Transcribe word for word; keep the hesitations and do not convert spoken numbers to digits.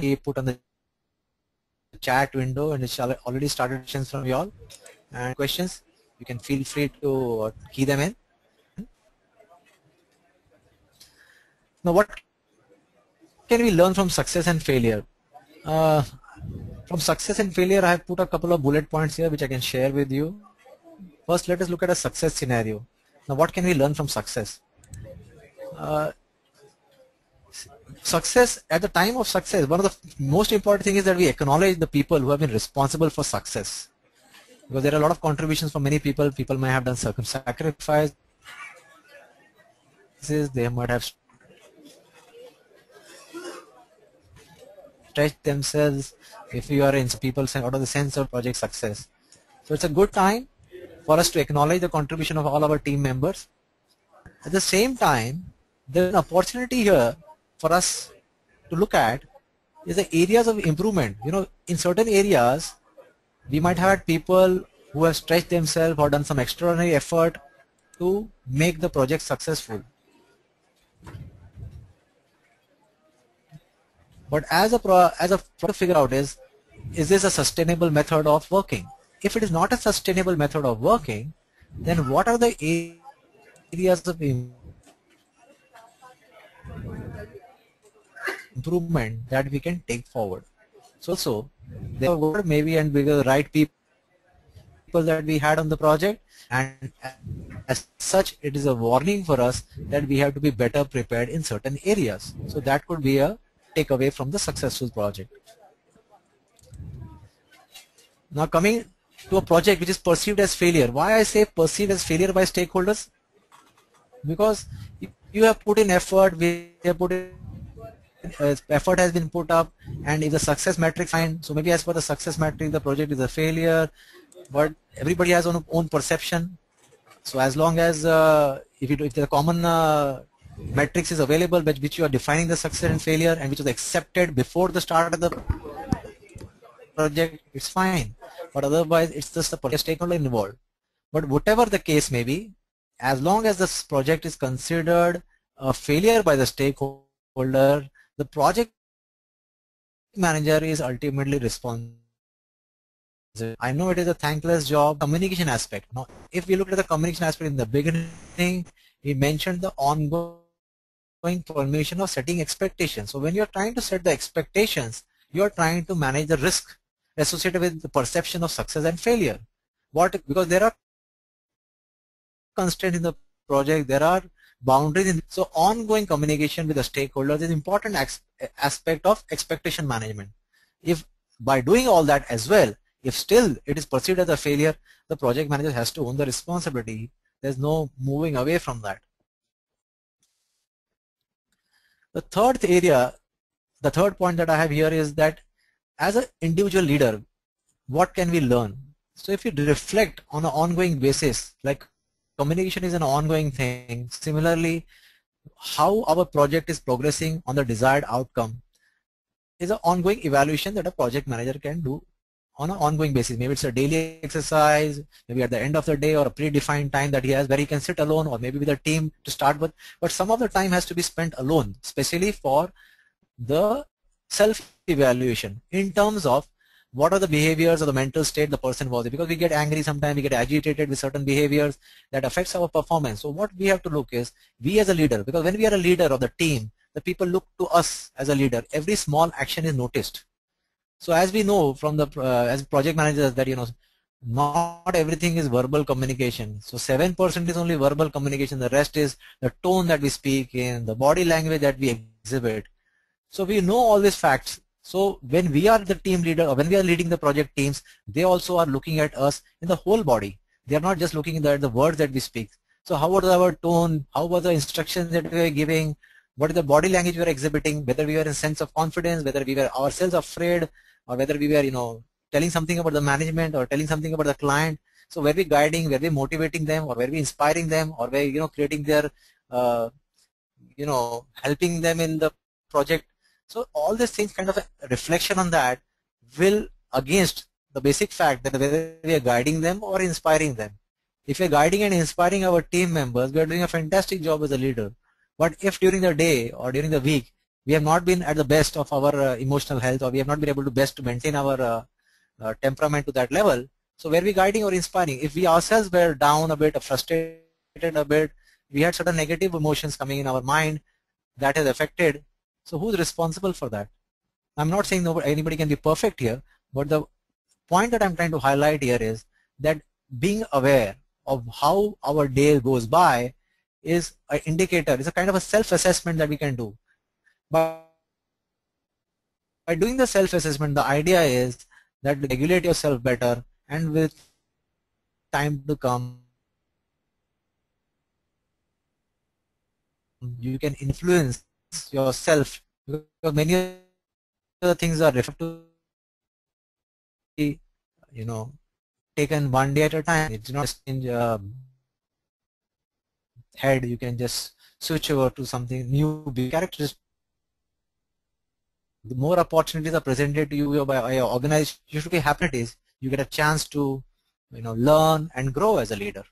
he put on the chat window, and it's already started questions from you all. And questions, you can feel free to key them in. Now, what can we learn from success and failure? Uh, from success and failure, I have put a couple of bullet points here which I can share with you. First, let us look at a success scenario. Now, what can we learn from success? Uh, success, at the time of success, one of the most important thing is that we acknowledge the people who have been responsible for success. Because there are a lot of contributions from many people. People may have done certain sacrifices. They might have stretched themselves. If you are in people out of the sense of project success, so it's a good time for us to acknowledge the contribution of all our team members. At the same time, there's an opportunity here for us to look at is the areas of improvement. You know, in certain areas, we might have had people who have stretched themselves or done some extraordinary effort to make the project successful. But as a pro, as a pro to figure out is, is this a sustainable method of working? If it is not a sustainable method of working, then what are the areas of improvement that we can take forward? So, so there were maybe and bigger right people that we had on the project, and as such, it is a warning for us that we have to be better prepared in certain areas. So that could be a takeaway from the successful project. Now, coming to a project which is perceived as failure. Why I say perceived as failure by stakeholders? Because you have put in effort, we have put in uh, effort has been put up, and if the success matrix fine, so maybe as per the success matrix the project is a failure, but everybody has own, own perception. So as long as uh, if, you do, if the common uh, matrix is available by which you are defining the success and failure and which was accepted before the start of the project, it's fine. But otherwise, it's just the stakeholder involved. But whatever the case may be, as long as this project is considered a failure by the stakeholder, the project manager is ultimately responsible. I know it is a thankless job. Communication aspect. Now, if we look at the communication aspect in the beginning, we mentioned the ongoing formation of setting expectations. So when you are trying to set the expectations, you are trying to manage the risk associated with the perception of success and failure. What? Because there are constraints in the project, there are boundaries. In, so ongoing communication with the stakeholders is an important as, aspect of expectation management. If by doing all that as well, if still it is perceived as a failure, the project manager has to own the responsibility. There's no moving away from that. The third area, the third point that I have here is that as an individual leader, what can we learn? So if you reflect on an ongoing basis, like communication is an ongoing thing. Similarly, how our project is progressing on the desired outcome is an ongoing evaluation that a project manager can do on an ongoing basis. Maybe it's a daily exercise, maybe at the end of the day or a predefined time that he has where he can sit alone or maybe with a team to start with. But some of the time has to be spent alone, especially for the self-evaluation in terms of what are the behaviors or the mental state the person was in. Because we get angry sometimes, we get agitated with certain behaviors that affects our performance. So what we have to look is, we as a leader, because when we are a leader of the team, the people look to us as a leader. Every small action is noticed. So as we know from the uh, as project managers that, you know, not everything is verbal communication. So seven percent is only verbal communication. The rest is the tone that we speak in, the body language that we exhibit. So we know all these facts. So when we are the team leader or when we are leading the project teams, they also are looking at us in the whole body. They are not just looking at the words that we speak. So how was our tone? How were the instructions that we were giving? What is the body language we were exhibiting? Whether we were in a sense of confidence, whether we were ourselves afraid, or whether we were, you know, telling something about the management or telling something about the client. So were we guiding, were we motivating them, or were we inspiring them, or were we, you know, creating their, uh, you know, helping them in the project. So all these things, kind of a reflection on that will against the basic fact that whether we are guiding them or inspiring them. If we are guiding and inspiring our team members, we are doing a fantastic job as a leader. But if during the day or during the week, we have not been at the best of our uh, emotional health, or we have not been able to best to maintain our uh, uh, temperament to that level. So were we guiding or inspiring? If we ourselves were down a bit, or frustrated a bit, we had certain negative emotions coming in our mind that has affected. So who's responsible for that? I'm not saying nobody, anybody can be perfect here, but the point that I'm trying to highlight here is that being aware of how our day goes by is an indicator, is a kind of a self-assessment that we can do. But by doing the self-assessment, the idea is that you regulate yourself better, and with time to come, you can influence yourself, because many of the things are referred to, you know, taken one day at a time. It's not in uh, head. You can just switch over to something new. Be characteristic. The more opportunities are presented to you by your organization, usually happen it is you get a chance to, you know, learn and grow as a leader.